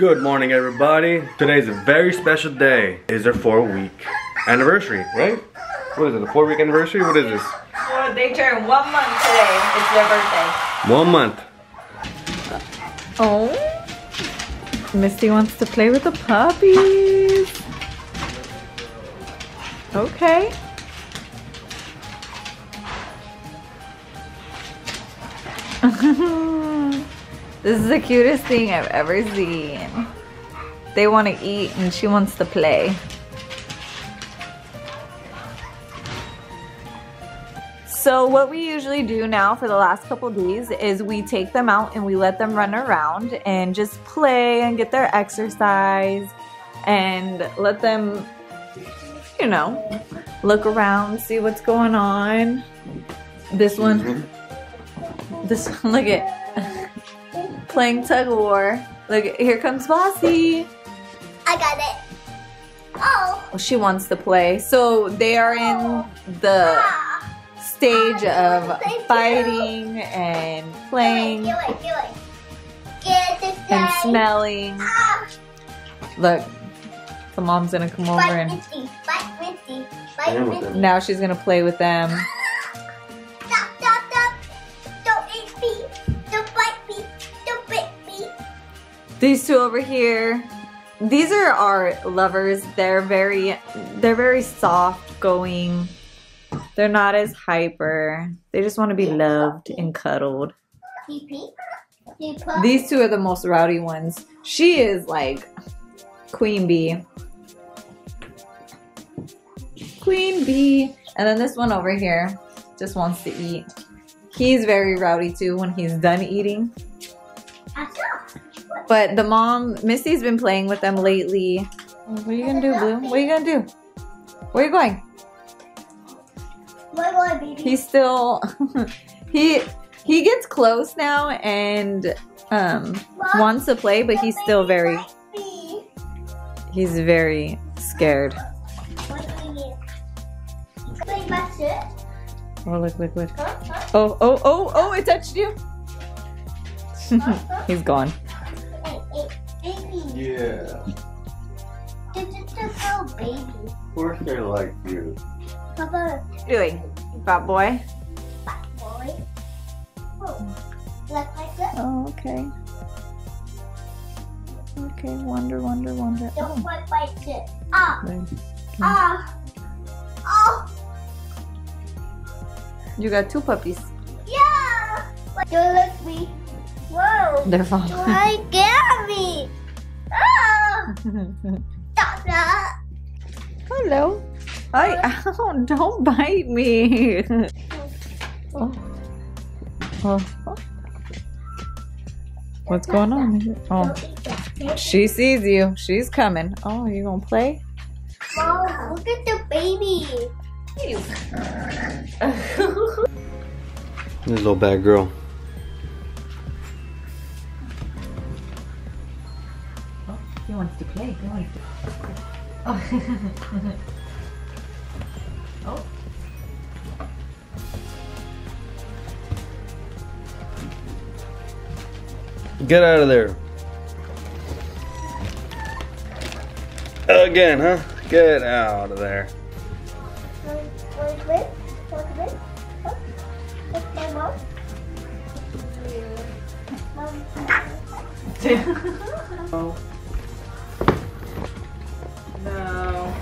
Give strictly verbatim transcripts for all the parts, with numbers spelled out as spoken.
Good morning, everybody. Today's a very special day. It's our four week anniversary, right? What is it, a four week anniversary? What is this? Well, they turn one month today. It's their birthday. One month. Oh, Misty wants to play with the puppies. Okay. This is the cutest thing I've ever seen. They want to eat and she wants to play. So what we usually do now for the last couple of days is we take them out and we let them run around and just play and get their exercise and let them, you know, look around, see what's going on. This one, this one, look at. Playing tug of war. Look, here comes Bossy. I got it. Oh. She wants to play. So they are in the stage of fighting and playing and smelling. Look, the mom's gonna come over and now she's gonna play with them. These two over here, these are our lovers. They're very, they're very soft going. They're not as hyper. They just want to be loved and cuddled. These two are the most rowdy ones. She is like Queen Bee. Queen Bee. And then this one over here just wants to eat. He's very rowdy too when he's done eating. But the mom, Misty's been playing with them lately. What are you gonna do, Blue? What are you gonna do? Where are you going? Where are you going, baby? He's still, he he gets close now and um, wants to play, but he's still very, he's very scared. Oh, look, look, look. Oh, oh, oh, oh, it touched you. He's gone. Yeah. It's just a little baby. Of course they like you. Papa. What are you doing? Fat boy? Fat boy. Oh. Left like that? Oh, okay. Okay, wonder, wonder, wonder. Don't bite, bite it. Ah! Ah! Oh! You got two puppies. Yeah! Don't look at me. Whoa! They're falling. Why Gabby? Stop that. Hello. I oh, don't bite me. Oh. Oh. What's going on? Oh, she sees you. She's coming. Oh, you gonna play? Mom, look at the baby. This little bad girl. He wants to play. He wants to... Oh. Oh. Get out of there. Again, huh? Get out of there. Oh. No.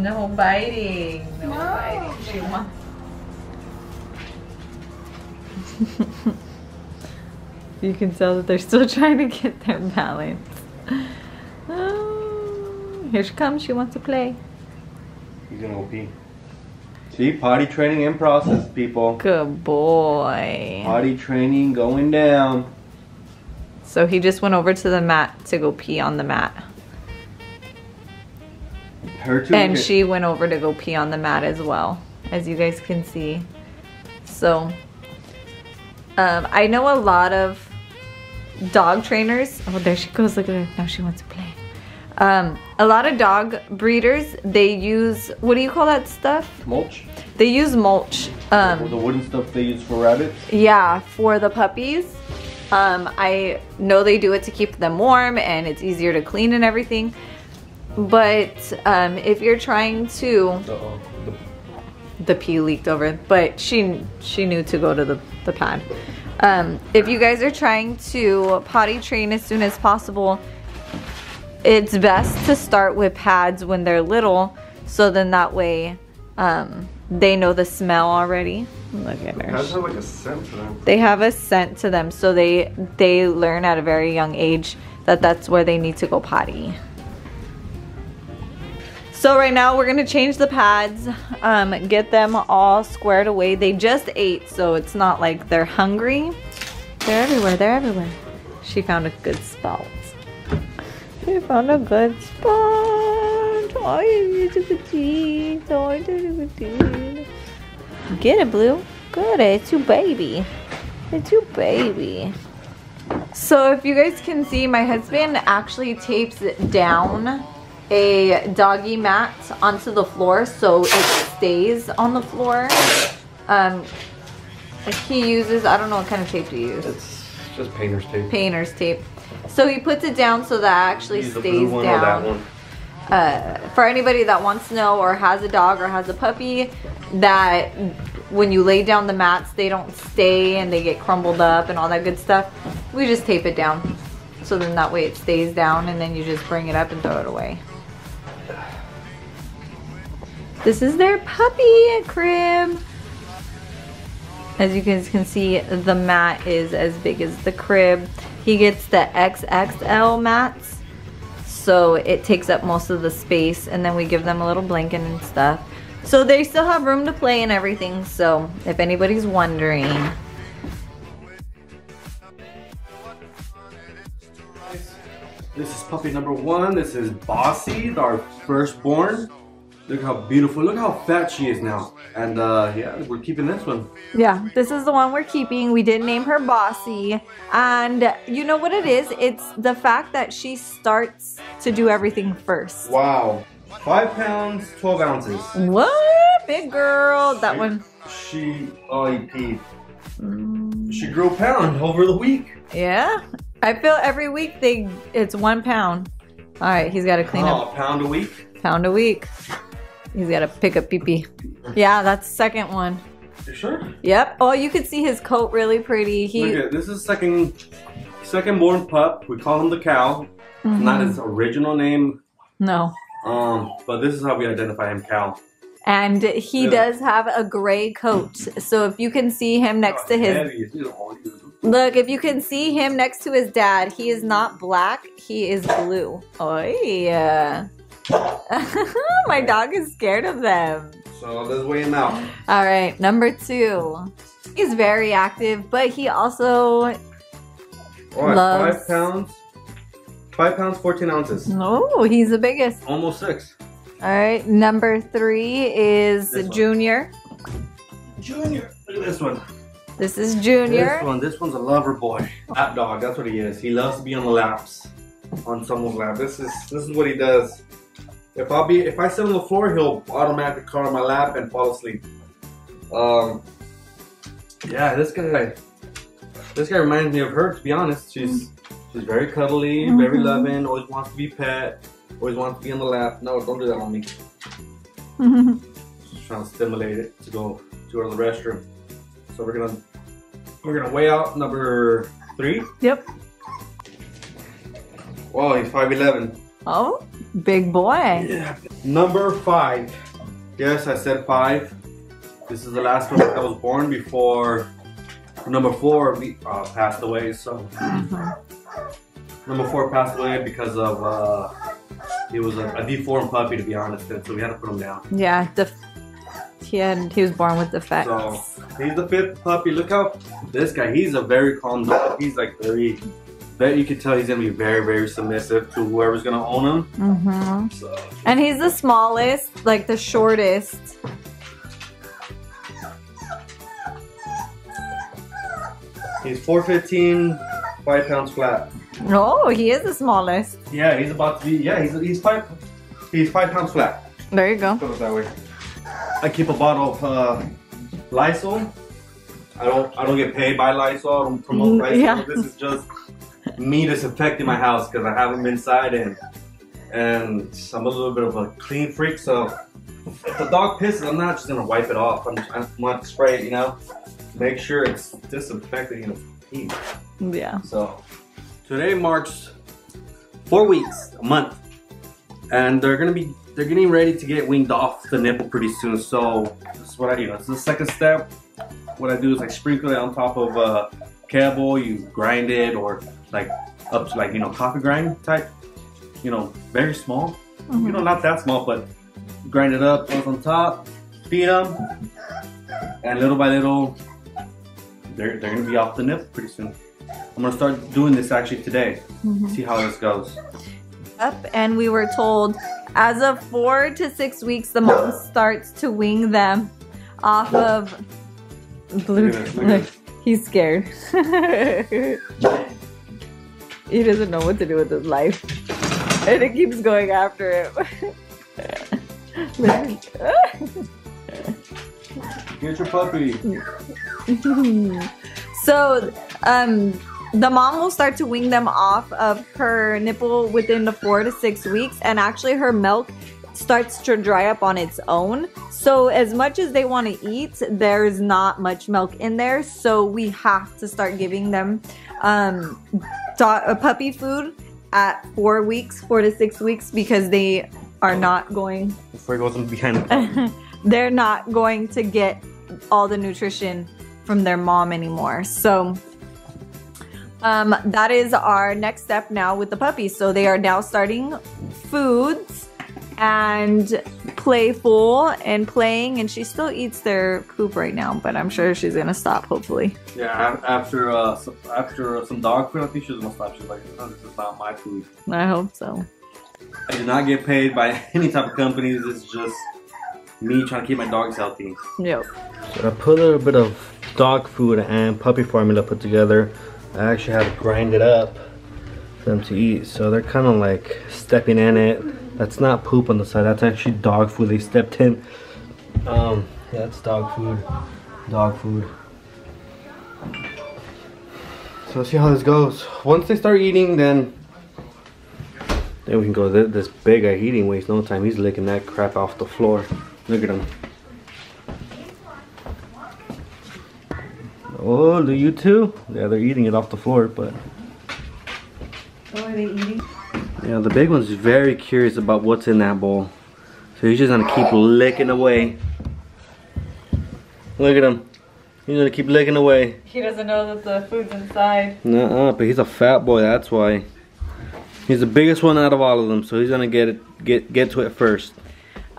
No biting. No, no. biting. She wants. You can tell that they're still trying to get their balance. Oh, here she comes. She wants to play. She's an O P. See, potty training in process, people. Good boy. Potty training going down. So he just went over to the mat to go pee on the mat. Her too. And she went over to go pee on the mat as well, as you guys can see. So, um, I know a lot of dog trainers. Oh, there she goes. Look at her. Now she wants to play. Um, a lot of dog breeders, they use, what do you call that stuff? Mulch. They use mulch. Um, the wooden stuff they use for rabbits? Yeah, for the puppies. Um, I know they do it to keep them warm and it's easier to clean and everything. But um, if you're trying to... Uh-oh. The pee leaked over, but she she knew to go to the, the pad. Um, if you guys are trying to potty train as soon as possible, it's best to start with pads when they're little, so then that way um, they know the smell already. Look at her. Pads have like a scent to them. They have a scent to them, so they they learn at a very young age that that's where they need to go potty. So right now we're gonna change the pads, um, get them all squared away. They just ate, so it's not like they're hungry. They're everywhere, they're everywhere. She found a good spot. She found a good spot. Oh, you're so petite. Oh, you're so petite. Get it, Blue. Good, it's your baby. It's your baby. So if you guys can see, my husband actually tapes it down a doggy mat onto the floor so it stays on the floor. Um, he uses, I don't know what kind of tape to use. It's just painter's tape. Painter's tape. So he puts it down so that actually stays down. Use the blue one or that one. Uh, for anybody that wants to know or has a dog or has a puppy, that when you lay down the mats, they don't stay and they get crumbled up and all that good stuff. We just tape it down. So then that way it stays down and then you just bring it up and throw it away. This is their puppy crib. As you guys can see, the mat is as big as the crib. He gets the X X L mats, so it takes up most of the space, and then we give them a little blanket and stuff. So they still have room to play and everything, so if anybody's wondering. This is puppy number one. This is Bossy, our firstborn. Look how beautiful, look how fat she is now. And uh, yeah, we're keeping this one. Yeah, this is the one we're keeping. We did name her Bossy. And you know what it is? It's the fact that she starts to do everything first. Wow, five pounds, twelve ounces. What, big girl, that she, one. She, oh, he peed. Mm. She grew a pound over the week. Yeah, I feel every week they, it's one pound. All right, he's gotta clean oh, up. A pound a week? Pound a week. He's got to pick up pee-pee. Yeah, that's the second one. You sure? Yep. Oh, you could see his coat really pretty. He... Look at, this is second, second born pup. We call him the cow. Mm-hmm. Not his original name. No. Um, but this is how we identify him, cow. And he yeah. does have a gray coat. So if you can see him next oh, to his... Look, if you can see him next to his dad, he is not black. He is blue. Oh, yeah. My dog is scared of them. So let's weigh him out. All right, number two. He's very active, but he also right, loves... Five pounds, five pounds, fourteen ounces. Oh, he's the biggest. Almost six. All right, number three is Junior. Junior, look at this one. This is Junior. This one, this one's a lover boy. Lap dog, that's what he is. He loves to be on the laps, on someone's lap. This is this is what he does. If I'll be, if I sit on the floor, he'll automatically crawl on my lap and fall asleep. Um, yeah, this guy, this guy reminds me of her. To be honest, she's she's very cuddly, mm-hmm. very loving, always wants to be pet, always wants to be on the lap. No, don't do that on me. Just trying to stimulate it to go to her to the restroom. So we're gonna we're gonna weigh out number three. Yep. Wow, he's five eleven. Oh. Big boy. Yeah. Number five. Yes, I said five. This is the last one that was born before number four uh, passed away. So mm-hmm. number four passed away because of uh, he was a, a deformed puppy, to be honest. And so we had to put him down. Yeah, def he had he was born with defects. So he's the fifth puppy. Look how this guy. He's a very calm dog. He's like very. That you can tell he's gonna be very, very submissive to whoever's gonna own him. Mm-hmm. So. And he's the smallest, like the shortest. He's four fifteen, five pounds flat. Oh, he is the smallest. Yeah, he's about to be. Yeah, he's he's five. He's five pounds flat. There you go. Put it that way. I keep a bottle of uh, Lysol. I don't I don't get paid by Lysol. I don't promote Lysol. Yeah. This is just me disinfecting my house because I haven't been inside and and I'm a little bit of a clean freak. So if the dog pisses, I'm not just gonna wipe it off. I'm I want to spray it, you know. Make sure it's disinfected, you know. Pee. Yeah. So today marks four weeks, a month, and they're gonna be they're getting ready to get weaned off the nipple pretty soon. So this is what I do. This is the second step. What I do is I sprinkle it on top of uh, kibble. You grind it, or like up to like you know coffee grind type, you know, very small. Mm-hmm. You know, not that small, but grind it up, put it on top, feed them, and little by little, they're they're gonna be off the nip pretty soon. I'm gonna start doing this actually today. Mm-hmm. See how this goes. Up, and we were told as of four to six weeks, the mom starts to wean them off of. Blue. Look at this, look at this. He's scared. He doesn't know what to do with his life. And it keeps going after him. Get your puppy. So, um, the mom will start to wean them off of her nipple within the four to six weeks. And actually her milk starts to dry up on its own. So as much as they want to eat, there's not much milk in there. So we have to start giving them um, puppy food at four weeks, four to six weeks, because they are not going. Before it goes behind the puppy. They're not going to get all the nutrition from their mom anymore. So um, that is our next step now with the puppy. So they are now starting foods. And playful and playing, and she still eats their poop right now, but I'm sure she's gonna stop hopefully. Yeah, after uh, after some dog food, I think she's gonna stop. She's like, oh, this is not my food. I hope so. I do not get paid by any type of companies. It's just me trying to keep my dogs healthy. Yep. So I put a little bit of dog food and puppy formula put together. I actually have it grinded up for them to eat, so they're kind of like stepping in it. That's not poop on the side, that's actually dog food they stepped in. Um, yeah, that's dog food. Dog food. So let's see how this goes. Once they start eating, then then we can go. This big guy, he didn't waste no time. He's licking that crap off the floor. Look at him. Oh, do you too? Yeah, they're eating it off the floor, but... Oh, are they eating? Yeah, the big one's very curious about what's in that bowl. So he's just gonna keep licking away. Look at him. He's gonna keep licking away. He doesn't know that the food's inside. Nuh-uh, but he's a fat boy, that's why. He's the biggest one out of all of them, so he's gonna get it, get, get to it first.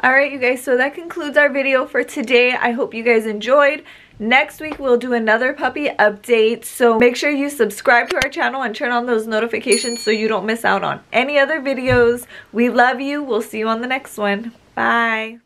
Alright you guys, so that concludes our video for today. I hope you guys enjoyed. Next week we'll do another puppy update, so make sure you subscribe to our channel and turn on those notifications so you don't miss out on any other videos. We love you. We'll see you on the next one. Bye.